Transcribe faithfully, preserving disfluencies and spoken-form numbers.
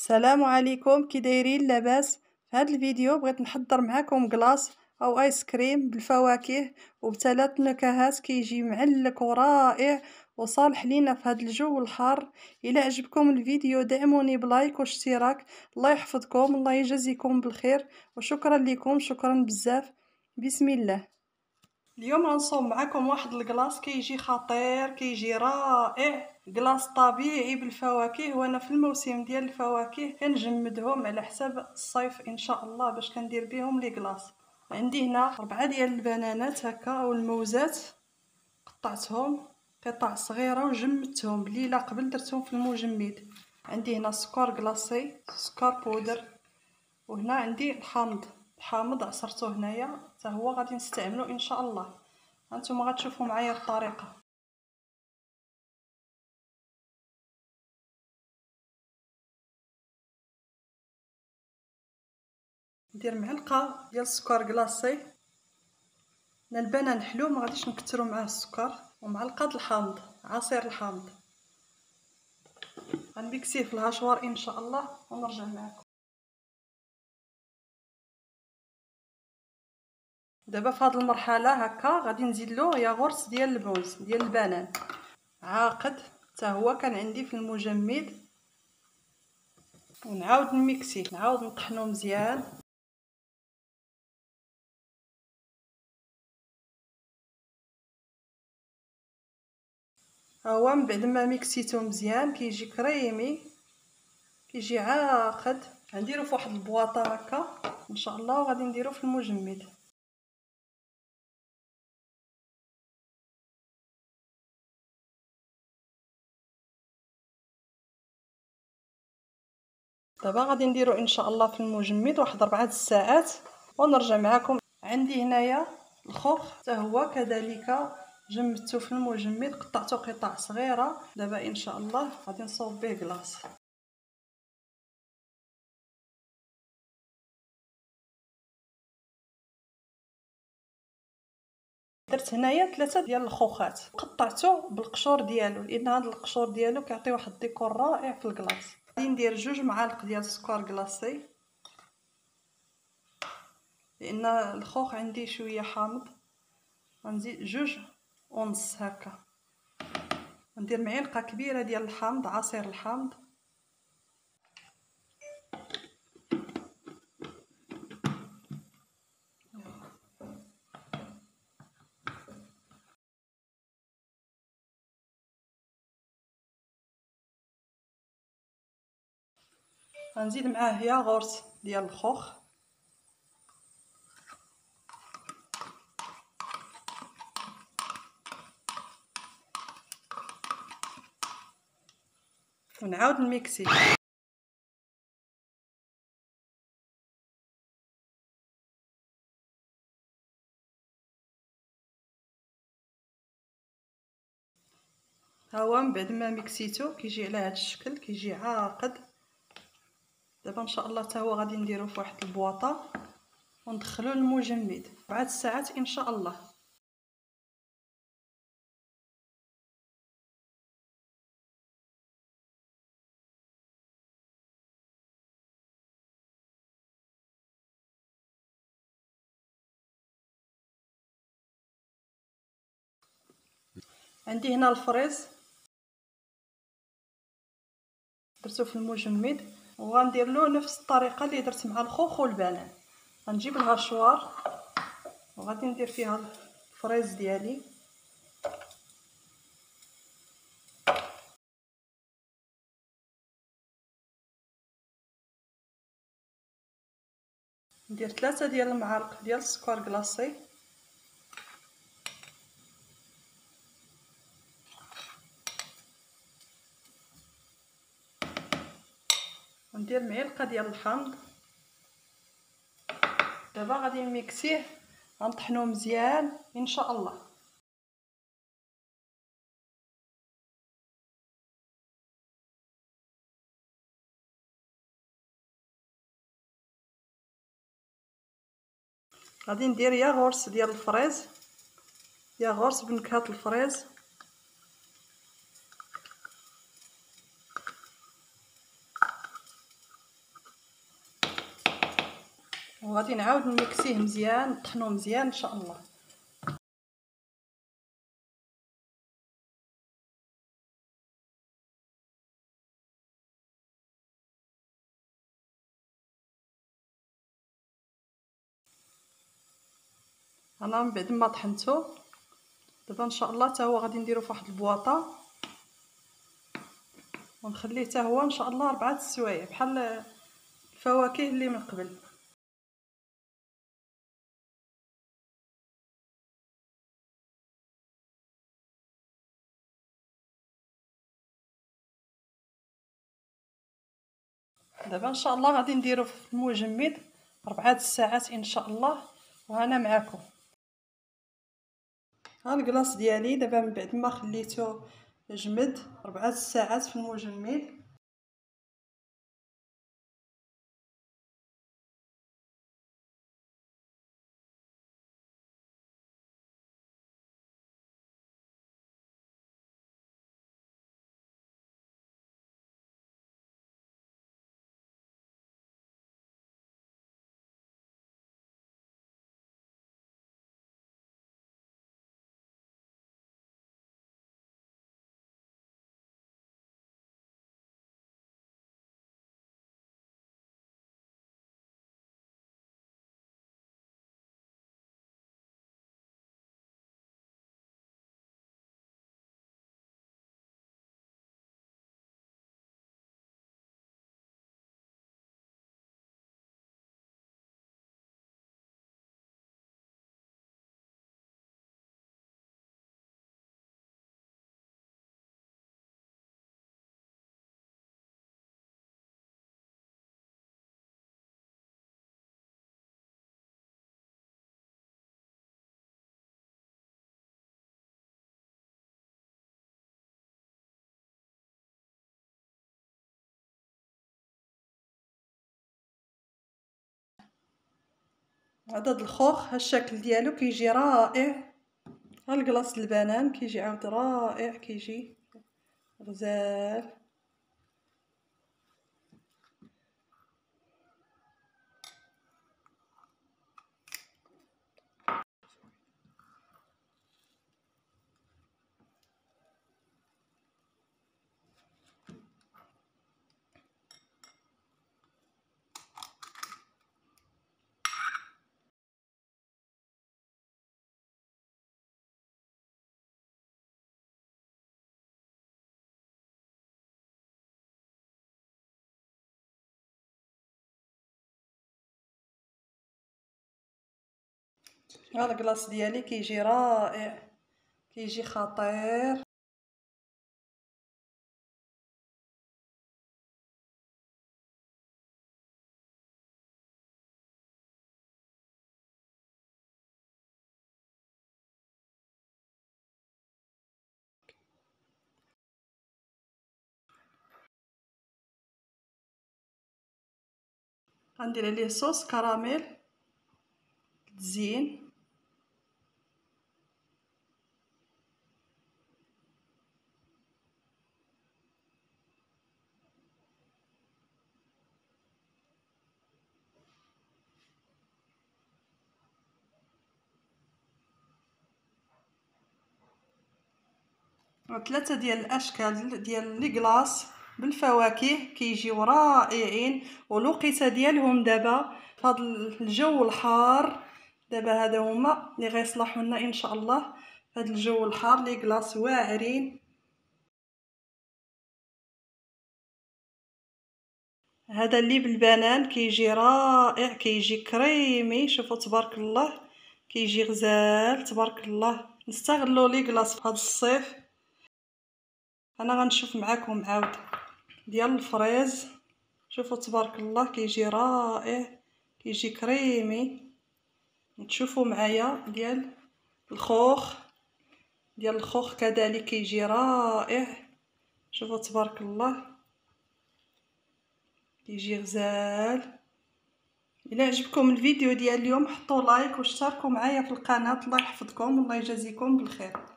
السلام عليكم، كي دايرين؟ لاباس؟ في هذا الفيديو بغيت نحضر معكم كلاص او ايس كريم بالفواكه وبثلاث نكهات، كيجي معلك ورائع وصالح لينا في هذا الجو الحار. الى عجبكم الفيديو دعموني بلايك واشتراك. الله يحفظكم، الله يجازيكم بالخير، وشكرا لكم، شكرا بزاف. بسم الله. اليوم غنصوم معكم واحد الكلاص كيجي خطير، كيجي رائع، كلاص طبيعي بالفواكه. وانا في الموسم ديال الفواكه كنجمدهم على حساب الصيف ان شاء الله باش كندير بهم لي كلاص. عندي هنا ربعه ديال البنانات هكا او الموزات، قطعتهم قطع صغيره وجمدتهم الليله قبل، درتهم في المجمد. عندي هنا سكر كلاصي، سكر بودر، وهنا عندي الحامض، الحامض عصرته هنايا حتى هو غادي نستعملو ان شاء الله. هانتوما غتشوفوا معايا الطريقه. ندير معلقه ديال السكر كلاصي، انا البنان حلو ما غاديش نكثروا معاه السكر، ومعلقه الحامض، عصير الحامض، غنميكسيه في الهشوار ان شاء الله ونرجع معكم. دابا في هذه المرحله هكا غادي نزيد له ياغورت ديال الموز ديال البنان عاقد، حتى هو كان عندي في المجمد، ونعاود نميكسيه، نعاود نطحنو مزيان. ها هو من بعد ما ميكسيتو مزيان كيجي كريمي، كيجي عاقد. غنديرو في واحد البواطه هكا ان شاء الله وغادي نديرو في المجمد. دابا غادي نديرو ان شاء الله في المجمد واحد ربعه الساعات ونرجع معكم. عندي هنايا الخوخ، حتى هو كذلك جمدته في المجمد، قطعته قطع صغيره. دابا ان شاء الله غادي نصوب به كلاص. درت هنايا ثلاثه ديال الخوخات، قطعته بالقشور ديالو لان هذا القشور ديالو كيعطي واحد الديكور رائع في الكلاص. غادي ندير جوج معالق ديال السكر كلاصي لان الخوخ عندي شويه حامض، غنزيد جوج ونص هكا. غندير معلقه كبيره ديال الحامض، عصير الحامض، غنزيد معاه ياغورت ديال الخوخ، ونعاود نميكسي. ها هو من بعد ما ميكسيتو كيجي على هذا الشكل، كيجي عاقد. دابا ان شاء الله حتى هو غادي نديرو في واحد البواطه وندخلو للمجمد بعد ساعات ان شاء الله. عندي هنا الفريز درتو في المجمد، وغندير له نفس الطريقه اللي درت مع الخوخ والبنان. غنجيب الهشوار وغادي ندير فيها الفريز ديالي، ندير ثلاثه ديال المعالق ديال السكر كلاصي، ندير معلقه ديال الحامض. دابا غادي نميكسيه، غنطحنوه مزيان ان شاء الله. غادي ندير ياغورت ديال الفريز، ياغورت بنكهه الفريز، وغادي نعاود نمكسيه مزيان، نطحنوه مزيان ان شاء الله. انا من بعد ما طحنتو دابا ان شاء الله حتى هو غادي نديرو فواحد البواطه ونخليه حتى هو ان شاء الله اربعه السوايع بحال الفواكه اللي من قبل. دابا ان شاء الله غادي نديرو في المجمد اربعه الساعات ان شاء الله، وانا معاكم. ها الكلاص ديالي دابا من بعد ما خليته جمد ربعة الساعات في المجمد. هذا الخوخ هالشكل ديالو كيجي رائع. ها الكلاص البنان كيجي عاود رائع، كيجي غزال. ها الكلاص ديالي كيجي رائع، كيجي خطير. غندير عليه صوص كراميل زين. ثلاثه ديال الاشكال ديال لي كلاص بالفواكه كيجيو رائعين، والوقيته ديالهم دابا في هذا الجو الحار. دابا هذا هما اللي غيصلحوا لنا ان شاء الله في هذا الجو الحار. لي كلاص واعرين. هذا اللي بالبنان كيجي رائع، كيجي كريمي. شوفوا تبارك الله كيجي غزال تبارك الله. نستغلوا لي كلاص في هذا الصيف. انا غنشوف معاكم عاود ديال الفريز. شوفوا تبارك الله كيجي رائع، كيجي كريمي. نتشوفوا معايا ديال الخوخ ديال الخوخ كذلك كيجي رائع. شوفوا تبارك الله كيجي غزال. الى عجبكم الفيديو ديال اليوم حطوا لايك واشتركوا معايا في القناه. الله يحفظكم والله يجازيكم بالخير.